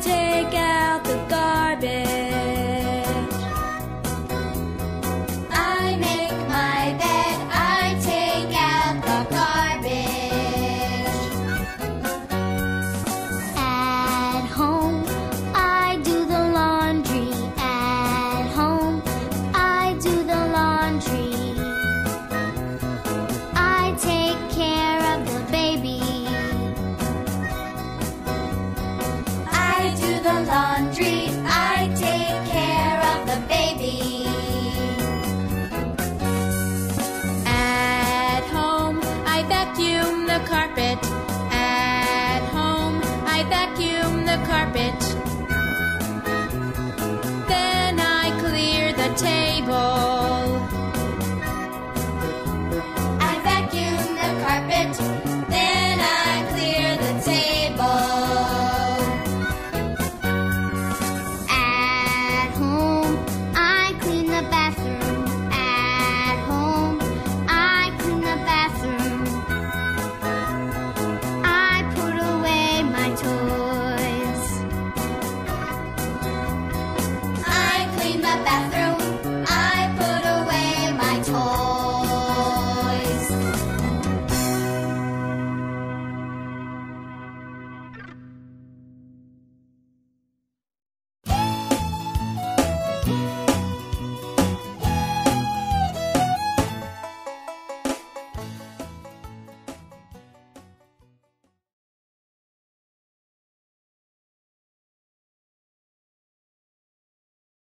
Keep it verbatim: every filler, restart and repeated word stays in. take out the garbage. I make my bed, I take out the garbage. At home, I do the laundry. At home, I do the laundry. I take care of the baby. The laundry, I take care of the baby. At home, I vacuum the carpet. At home, I vacuum the carpet. Then I clear the table.